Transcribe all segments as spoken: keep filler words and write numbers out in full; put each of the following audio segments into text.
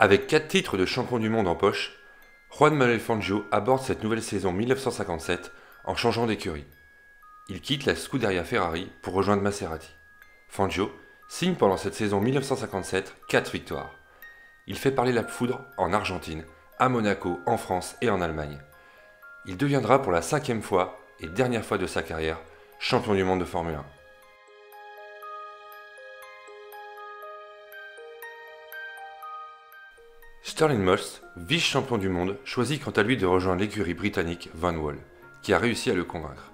Avec quatre titres de champion du monde en poche, Juan Manuel Fangio aborde cette nouvelle saison mille neuf cent cinquante-sept en changeant d'écurie. Il quitte la Scuderia Ferrari pour rejoindre Maserati. Fangio signe pendant cette saison mille neuf cent cinquante-sept quatre victoires. Il fait parler la foudre en Argentine, à Monaco, en France et en Allemagne. Il deviendra pour la cinquième fois et dernière fois de sa carrière champion du monde de Formule un. Stirling Moss, vice-champion du monde, choisit quant à lui de rejoindre l'écurie britannique Vanwall, qui a réussi à le convaincre.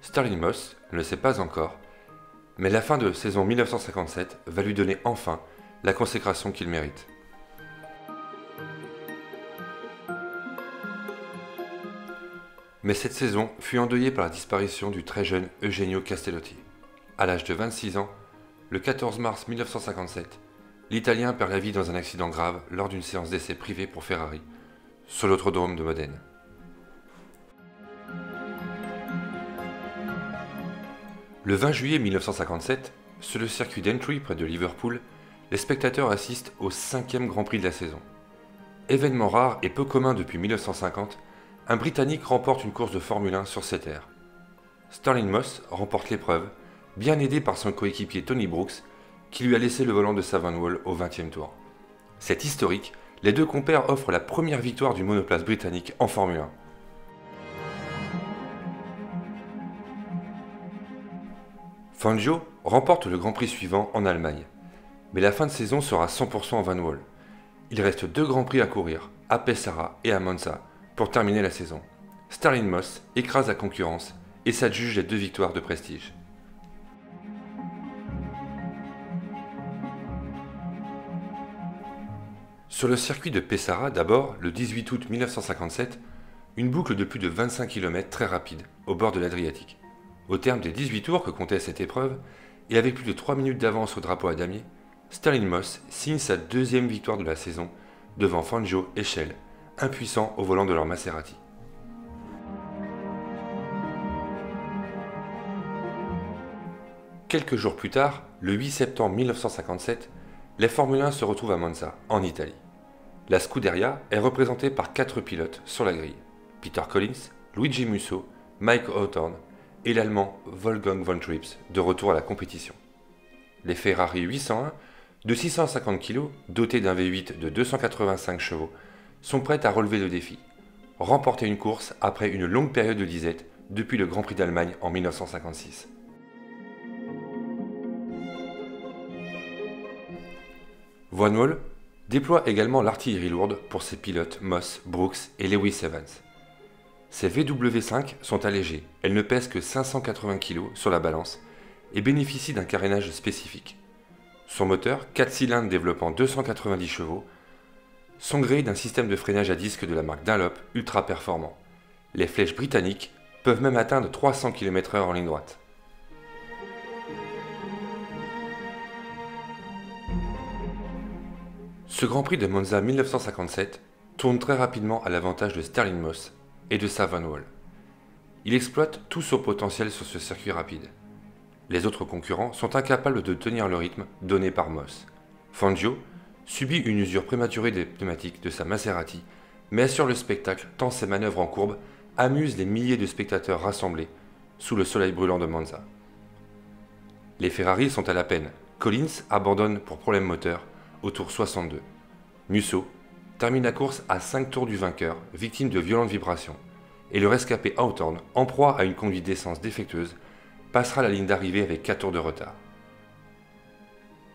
Stirling Moss ne le sait pas encore, mais la fin de saison mille neuf cent cinquante-sept va lui donner enfin la consécration qu'il mérite. Mais cette saison fut endeuillée par la disparition du très jeune Eugenio Castellotti. À l'âge de vingt-six ans, le quatorze mars mille neuf cent cinquante-sept, l'Italien perd la vie dans un accident grave lors d'une séance d'essai privée pour Ferrari, sur l'autodrome de Modène. Le vingt juillet mille neuf cent cinquante-sept, sur le circuit d'Entry près de Liverpool, les spectateurs assistent au cinquième Grand Prix de la saison. Événement rare et peu commun depuis mille neuf cent cinquante, un Britannique remporte une course de Formule un sur ses terres. Stirling Moss remporte l'épreuve, bien aidé par son coéquipier Tony Brooks, qui lui a laissé le volant de sa Vanwall au vingtième tour. C'est historique, les deux compères offrent la première victoire du monoplace britannique en Formule un. Fangio remporte le Grand Prix suivant en Allemagne, mais la fin de saison sera cent pour cent en Vanwall. Il reste deux Grands Prix à courir, à Pescara et à Monza, pour terminer la saison. Stirling Moss écrase la concurrence et s'adjuge les deux victoires de prestige. Sur le circuit de Pescara, d'abord, le dix-huit août mille neuf cent cinquante-sept, une boucle de plus de vingt-cinq kilomètres très rapide, au bord de l'Adriatique. Au terme des dix-huit tours que comptait cette épreuve, et avec plus de trois minutes d'avance au drapeau à damier, Stirling Moss signe sa deuxième victoire de la saison devant Fangio et Schell, impuissants au volant de leur Maserati. Quelques jours plus tard, le huit septembre mille neuf cent cinquante-sept, les Formule un se retrouvent à Monza, en Italie. La Scuderia est représentée par quatre pilotes sur la grille. Peter Collins, Luigi Musso, Mike Hawthorn et l'Allemand Wolfgang von Trips, de retour à la compétition. Les Ferrari huit cent un, de six cent cinquante kilos, dotés d'un V huit de deux cent quatre-vingt-cinq chevaux, sont prêtes à relever le défi. Remporter une course après une longue période de disette depuis le Grand Prix d'Allemagne en mille neuf cent cinquante-six. Vanwall déploie également l'artillerie lourde pour ses pilotes Moss, Brooks et Lewis Evans. Ces V W cinq sont allégées, elles ne pèsent que cinq cent quatre-vingts kilos sur la balance et bénéficient d'un carénage spécifique. Son moteur, quatre cylindres développant deux cent quatre-vingt-dix chevaux, sont gréés d'un système de freinage à disque de la marque Dunlop ultra performant. Les flèches britanniques peuvent même atteindre trois cents kilomètres heure en ligne droite. Ce Grand Prix de Monza mille neuf cent cinquante-sept tourne très rapidement à l'avantage de Stirling Moss et de sa Vanwall. Il exploite tout son potentiel sur ce circuit rapide. Les autres concurrents sont incapables de tenir le rythme donné par Moss. Fangio subit une usure prématurée des pneumatiques de sa Maserati, mais assure le spectacle tant ses manœuvres en courbe amusent les milliers de spectateurs rassemblés sous le soleil brûlant de Monza. Les Ferrari sont à la peine. Collins abandonne pour problème moteur au tour soixante-deux. Musso termine la course à cinq tours du vainqueur, victime de violentes vibrations, et le rescapé Hawthorn, en proie à une conduite d'essence défectueuse, passera la ligne d'arrivée avec quatre tours de retard.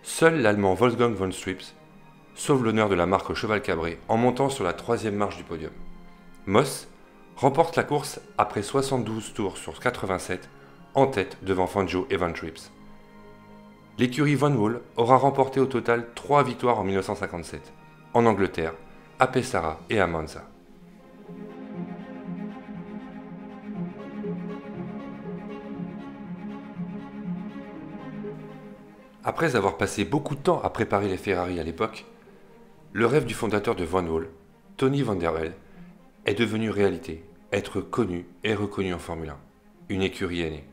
Seul l'Allemand Wolfgang von Trips sauve l'honneur de la marque au cheval cabré en montant sur la troisième marche du podium. Moss remporte la course après soixante-douze tours sur quatre-vingt-sept, en tête devant Fangio et von Trips. L'écurie Vanwall aura remporté au total trois victoires en mille neuf cent cinquante-sept, en Angleterre, à Pescara et à Monza. Après avoir passé beaucoup de temps à préparer les Ferrari à l'époque, le rêve du fondateur de Vanwall, Tony Vanderel, est devenu réalité, être connu et reconnu en Formule un, une écurie aînée.